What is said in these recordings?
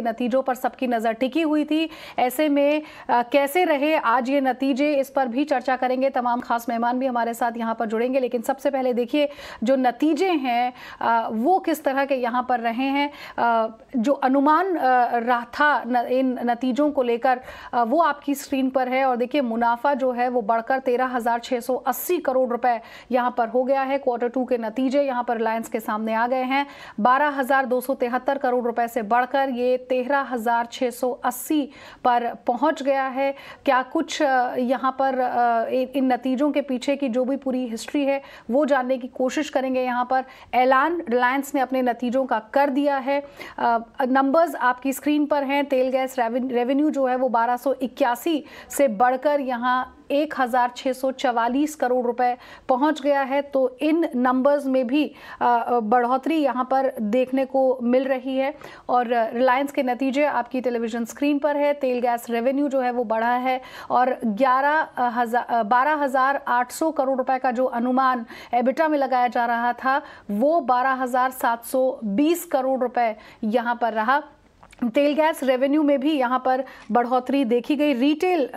नतीजों पर सबकी नजर टिकी हुई थी, ऐसे में कैसे रहे आज ये नतीजे, इस पर भी चर्चा करेंगे। तमाम खास मेहमान भी हमारे साथ यहाँ पर जुड़ेंगे, लेकिन सबसे पहले देखिए जो नतीजे हैं वो किस तरह के यहाँ पर रहे हैं। जो अनुमान रहा था इन नतीजों को लेकर वो आपकी स्क्रीन पर है। और देखिए मुनाफा जो है वो बढ़कर 13,680 करोड़ रुपए यहाँ पर हो गया है। क्वार्टर 2 के नतीजे यहाँ पर रिलायंस के सामने आ गए हैं। 12,273 करोड़ रुपए से बढ़कर ये 13,680 पर पहुंच गया है। क्या कुछ यहाँ पर इन नतीजों के पीछे की जो भी पूरी हिस्ट्री है वो जानने की कोशिश करेंगे। यहाँ पर ऐलान रिलायंस ने अपने नतीजों का कर दिया है। नंबर्स आपकी स्क्रीन पर हैं। तेल गैस रेवेन्यू जो है वो 1281 से बढ़कर यहाँ 1,644 करोड़ रुपए पहुंच गया है। तो इन नंबर्स में भी बढ़ोतरी यहाँ पर देखने को मिल रही है। और रिलायंस के नतीजे आपकी टेलीविजन स्क्रीन पर है। तेल गैस रेवेन्यू जो है वो बढ़ा है और 12,800 करोड़ रुपए का जो अनुमान एबिटा में लगाया जा रहा था वो 12,720 करोड़ रुपए यहाँ पर रहा। तेल गैस रेवेन्यू में भी यहाँ पर बढ़ोतरी देखी गई। रिटेल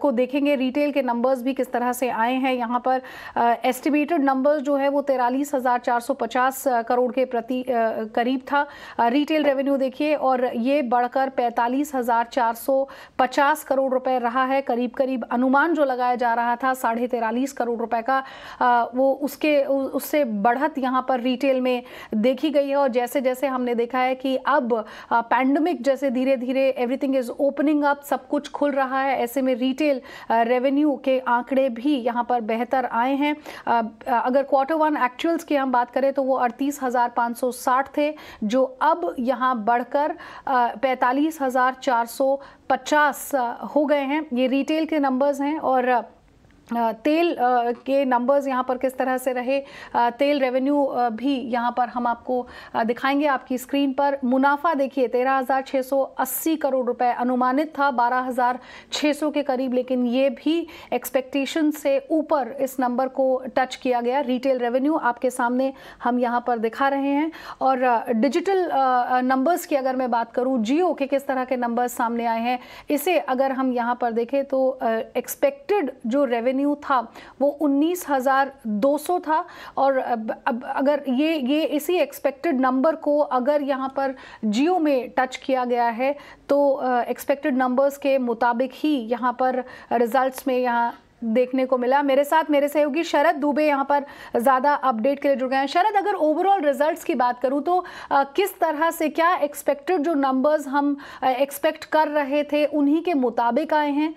को देखेंगे, रिटेल के नंबर्स भी किस तरह से आए हैं। यहाँ पर एस्टिमेटेड नंबर्स जो है वो 43,450 करोड़ के करीब था रिटेल रेवेन्यू। देखिए और ये बढ़कर 45,450 करोड़ रुपए रहा है। करीब करीब अनुमान जो लगाया जा रहा था 43.5 करोड़ रुपए का वो उससे बढ़त यहाँ पर रिटेल में देखी गई है। और जैसे जैसे हमने देखा है कि अब पैंडमिक जैसे धीरे धीरे एवरीथिंग इज ओपनिंग अप, सब कुछ खुल रहा है, ऐसे में रिटेल रेवेन्यू के आंकड़े भी यहाँ पर बेहतर आए हैं। अगर क्वार्टर 1 एक्चुअल्स की हम बात करें तो वो 38,560 थे, जो अब यहाँ बढ़कर 45,450 हो गए हैं। ये रिटेल के नंबर्स हैं। और तेल के नंबर्स यहाँ पर किस तरह से रहे, तेल रेवेन्यू भी यहाँ पर हम आपको दिखाएंगे आपकी स्क्रीन पर। मुनाफा देखिए 13,680 करोड़ रुपए अनुमानित था, 12,600 के करीब, लेकिन ये भी एक्सपेक्टेशन से ऊपर इस नंबर को टच किया गया। रिटेल रेवेन्यू आपके सामने हम यहाँ पर दिखा रहे हैं। और डिजिटल नंबर्स की अगर मैं बात करूँ, जियो के किस तरह के नंबर्स सामने आए हैं, इसे अगर हम यहाँ पर देखें तो एक्सपेक्टेड जो रेवेन्यू था वो 19,200 था। और अब अगर ये इसी एक्सपेक्टेड नंबर को अगर यहाँ पर जियो में टच किया गया है तो एक्सपेक्टेड नंबर्स के मुताबिक ही यहाँ पर रिजल्ट्स में यहाँ देखने को मिला। मेरे साथ मेरे सहयोगी शरद दुबे यहाँ पर ज़्यादा अपडेट के लिए जुड़ गए हैं। शरद, अगर ओवरऑल रिजल्ट्स की बात करूँ तो किस तरह से, क्या एक्सपेक्टेड जो नंबर्स हम एक्सपेक्ट कर रहे थे उन्हीं के मुताबिक आए हैं?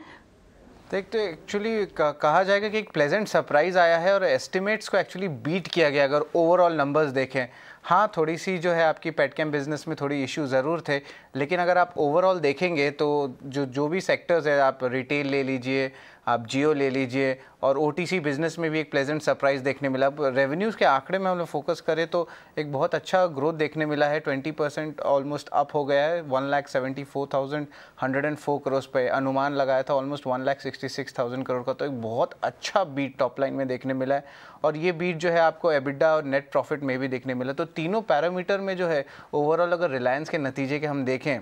देखते एक्चुअली कहा जाएगा कि एक प्लेजेंट सरप्राइज़ आया है और एस्टिमेट्स को एक्चुअली बीट किया गया। अगर ओवरऑल नंबर्स देखें, हाँ थोड़ी सी जो है आपकी पेटकेम बिज़नेस में थोड़ी इशू ज़रूर थे, लेकिन अगर आप ओवरऑल देखेंगे तो जो भी सेक्टर्स है, आप रिटेल ले लीजिए, आप जियो ले लीजिए, और ओटीसी बिज़नेस में भी एक प्लेजेंट सरप्राइज़ देखने मिला। रेवेन्यूज़ के आंकड़े में हम लोग फोकस करें तो एक बहुत अच्छा ग्रोथ देखने मिला है। 20% ऑलमोस्ट अप हो गया है। 1,74,104 करोड़ पे अनुमान लगाया था, ऑलमोस्ट 1,66,000 करोड़ का। तो एक बहुत अच्छा बीट टॉप लाइन में देखने मिला है। और ये बीट जो है आपको एबिडा और नेट प्रॉफिट में भी देखने मिला। तो तीनों पैरामीटर में जो है ओवरऑल अगर रिलायंस के नतीजे के हम देखें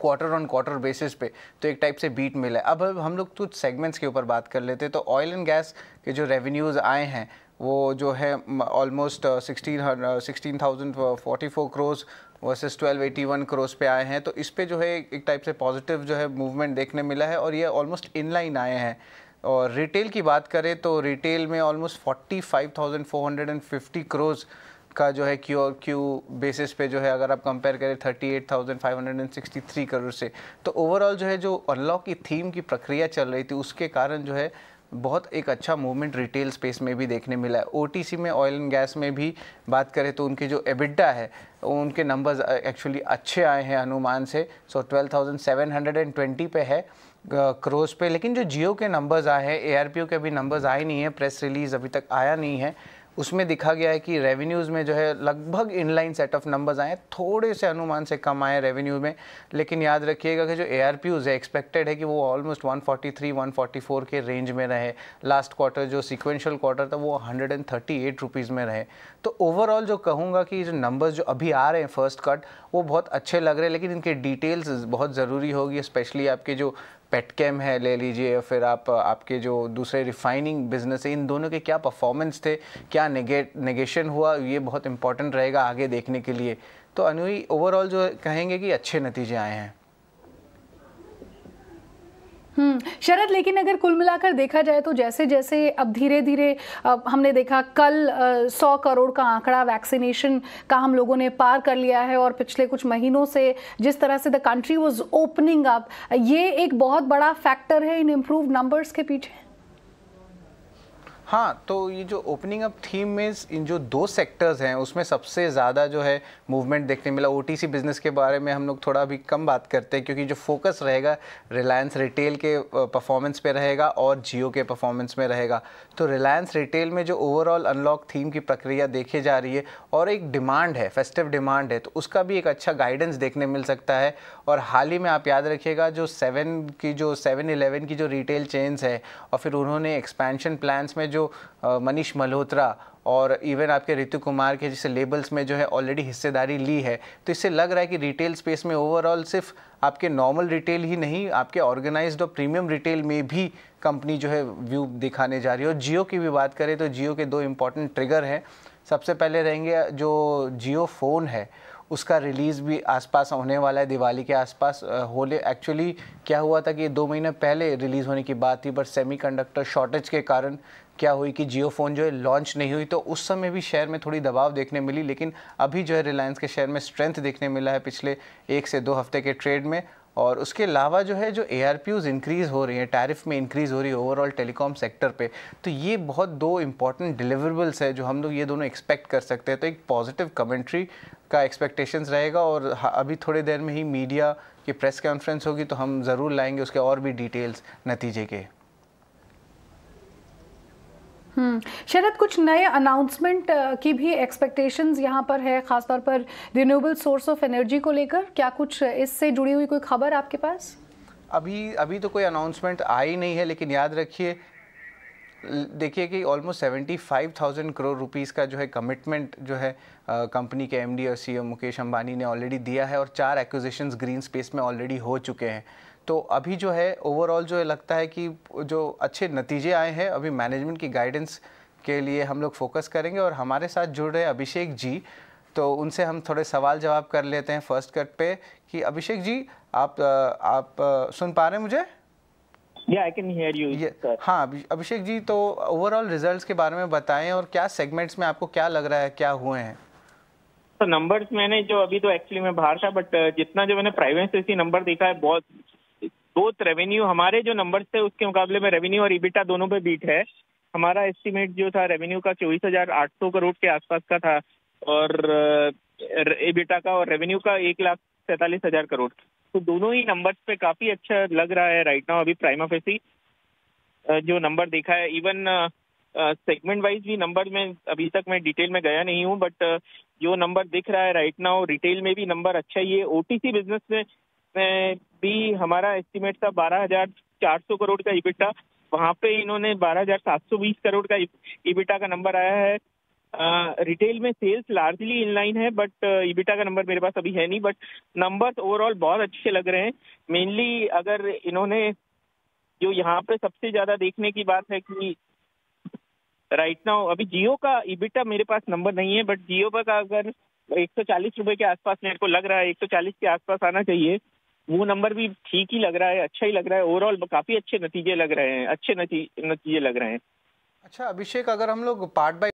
क्वार्टर-ऑन-क्वार्टर बेसिस पे तो एक टाइप से बीट मिला है। अब हम लोग कुछ सेगमेंट्स के ऊपर बात कर लेते हैं। तो ऑयल एंड गैस के जो रेवेन्यूज़ आए हैं वो जो है ऑलमोस्ट 16,044 करोड़ वर्सेस 1,281 करोड़ पे आए हैं। तो इस पर जो है एक टाइप से पॉजिटिव जो है मूवमेंट देखने मिला है और ये ऑलमोस्ट इनलाइन आए हैं। और रिटेल की बात करें तो रिटेल में ऑलमोस्ट 45,450 करोड़ का जो है Q/Q बेसिस पे जो है अगर आप कंपेयर करें 38,563 करोड़ से। तो ओवरऑल जो है जो अनलॉक की थीम की प्रक्रिया चल रही थी उसके कारण जो है बहुत एक अच्छा मूवमेंट रिटेल स्पेस में भी देखने मिला है। ओटीसी में ऑयल एंड गैस में भी बात करें तो उनके जो एबिडा है उनके नंबर्स एक्चुअली अच्छे आए हैं अनुमान से। 12,720 पे है क्रोस पे, लेकिन जो जियो के नंबर्स आए हैं, ARPU के भी नंबर्स आए नहीं हैं, प्रेस रिलीज़ अभी तक आया नहीं है, उसमें दिखा गया है कि रेवेन्यूज़ में जो है लगभग इनलाइन सेट ऑफ नंबर्स आए, थोड़े से अनुमान से कम आए रेवेन्यू में, लेकिन याद रखिएगा कि जो ARPUs है एक्सपेक्टेड है कि वो ऑलमोस्ट 143-144 के रेंज में रहे। लास्ट क्वार्टर जो सिक्वेंशियल क्वार्टर था वो 138 रुपीज़ में रहे। तो ओवरऑल जो कहूँगा कि जो नंबर्स जो अभी आ रहे हैं फर्स्ट कट वो बहुत अच्छे लग रहे हैं, लेकिन इनके डिटेल्स बहुत ज़रूरी होगी, स्पेशली आपके जो पेटकेम है ले लीजिए या फिर आप आपके जो दूसरे रिफाइनिंग बिजनेस है, इन दोनों के क्या परफॉर्मेंस थे, क्या नेगेशन हुआ, ये बहुत इंपॉर्टेंट रहेगा आगे देखने के लिए। तो अनुई ओवरऑल जो कहेंगे कि अच्छे नतीजे आए हैं। शरद, लेकिन अगर कुल मिलाकर देखा जाए तो जैसे जैसे अब धीरे धीरे हमने देखा कल 100 करोड़ का आंकड़ा वैक्सीनेशन का हम लोगों ने पार कर लिया है, और पिछले कुछ महीनों से जिस तरह से the country was opening up, ये एक बहुत बड़ा फैक्टर है इन इम्प्रूव नंबर्स के पीछे। हाँ, तो ये जो ओपनिंग अप थीम में इन जो दो सेक्टर्स हैं उसमें सबसे ज़्यादा जो है मूवमेंट देखने मिला। OTC बिज़नेस के बारे में हम लोग थोड़ा अभी कम बात करते हैं, क्योंकि जो फोकस रहेगा रिलायंस रिटेल के परफॉर्मेंस पे रहेगा और जियो के परफॉर्मेंस में रहेगा। तो रिलायंस रिटेल में जो ओवरऑल अनलॉक थीम की प्रक्रिया देखी जा रही है और एक डिमांड है, फेस्टिव डिमांड है, तो उसका भी एक अच्छा गाइडेंस देखने मिल सकता है। और हाल ही में आप याद रखिएगा जो 7-Eleven की जो रिटेल चेन्स है, और फिर उन्होंने एक्सपेंशन प्लान्स में जो मनीष मल्होत्रा और इवन आपके रितु कुमार के जैसे लेबल्स में जो है ऑलरेडी हिस्सेदारी ली है, तो इससे लग रहा है कि रिटेल स्पेस में ओवरऑल सिर्फ आपके नॉर्मल रिटेल ही नहीं, आपके ऑर्गेनाइज्ड और प्रीमियम रिटेल में भी कंपनी जो है व्यू दिखाने जा रही है। और जियो की भी बात करें तो जियो के दो इम्पॉर्टेंट ट्रिगर हैं। सबसे पहले रहेंगे जो जियो फ़ोन है उसका रिलीज़ भी आसपास होने वाला है, दिवाली के आसपास होले। एक्चुअली क्या हुआ था कि 2 महीने पहले रिलीज़ होने की बात थी, पर सेमीकंडक्टर शॉर्टेज के कारण क्या हुई कि जियो फ़ोन जो है लॉन्च नहीं हुई, तो उस समय भी शेयर में थोड़ी दबाव देखने मिली। लेकिन अभी जो है रिलायंस के शेयर में स्ट्रेंथ देखने मिला है पिछले 1 से 2 हफ्ते के ट्रेड में। और उसके अलावा जो है जो ARPUs इंक्रीज़ हो रही हैं, टैरिफ में इंक्रीज़ हो रही है ओवरऑल टेलीकॉम सेक्टर पे, तो ये बहुत दो इम्पॉर्टेंट डिलीवरेबल्स है जो हम लोग ये दोनों एक्सपेक्ट कर सकते हैं। तो एक पॉजिटिव कमेंट्री का एक्सपेक्टेशंस रहेगा, और अभी थोड़ी देर में ही मीडिया की प्रेस कॉन्फ्रेंस होगी, तो हम ज़रूर लाएंगे उसके और भी डिटेल्स नतीजे के। शरद, कुछ नए अनाउंसमेंट की भी एक्सपेक्टेशंस यहाँ पर है, खासतौर पर रिन्यूएबल सोर्स ऑफ एनर्जी को लेकर, क्या कुछ इससे जुड़ी हुई कोई खबर आपके पास? अभी तो कोई अनाउंसमेंट आई नहीं है, लेकिन याद रखिए देखिए कि ऑलमोस्ट 75,000 करोड़ रुपीस का जो है कमिटमेंट जो है कंपनी के MD और CEO मुकेश अंबानी ने ऑलरेडी दिया है, और 4 एक्विजिशंस ग्रीन स्पेस में ऑलरेडी हो चुके हैं। तो अभी जो है ओवरऑल जो है लगता है कि जो अच्छे नतीजे आए हैं, अभी मैनेजमेंट की गाइडेंस के लिए हम लोग फोकस करेंगे। और हमारे साथ जुड़ रहे अभिषेक जी, तो उनसे हम थोड़े सवाल जवाब कर लेते हैं फर्स्ट कट पे। कि अभिषेक जी, आप सुन पा रहे हैं मुझे? Yeah, I can hear you, sir. हाँ अभिषेक जी, तो ओवरऑल रिजल्ट्स के बारे में बताएं, और क्या सेगमेंट्स में आपको क्या लग रहा है क्या हुए हैं? तो नंबर्स मैंने जो अभी तो एक्चुअली मैं बाहर था, बट जितना जो मैंने प्राइवेट से नंबर देखा है, बहुत बोथ रेवेन्यू हमारे जो नंबर्स थे उसके मुकाबले में रेवेन्यू और EBITDA दोनों पे बीट है। हमारा एस्टिमेट जो था रेवेन्यू का 24,800 करोड़ के आसपास का था, और EBITDA का और रेवेन्यू का 1,47,000 करोड़। तो दोनों ही नंबर्स पे काफी अच्छा लग रहा है राइट नाउ। अभी प्राइमा फेसी जो नंबर देखा है, इवन सेगमेंट वाइज भी नंबर में अभी तक मैं डिटेल में गया नहीं हूँ, बट जो नंबर दिख रहा है राइट नाउ रिटेल में भी नंबर अच्छा ही है। OTC बिजनेस में भी हमारा एस्टिमेट था 12,400 करोड़ का EBITDA, वहाँ पे इन्होंने 12,720 करोड़ का EBITDA का नंबर आया है। रिटेल में सेल्स लार्जली इनलाइन है, बट EBITDA का नंबर मेरे पास अभी है नहीं, बट नंबर्स ओवरऑल बहुत अच्छे लग रहे हैं। मेनली अगर इन्होंने जो यहाँ पे सबसे ज्यादा देखने की बात है कि राइट नाउ अभी जियो का EBITDA मेरे पास नंबर नहीं है, बट जियो का अगर 140 रुपए के आसपास मेरे को लग रहा है, 140 के आसपास आना चाहिए, वो नंबर भी ठीक ही लग रहा है, अच्छा ही लग रहा है। ओवरऑल काफी अच्छे नतीजे लग रहे हैं, अच्छे नतीजे लग रहे हैं। अच्छा अभिषेक, अगर हम लोग पार्ट बाय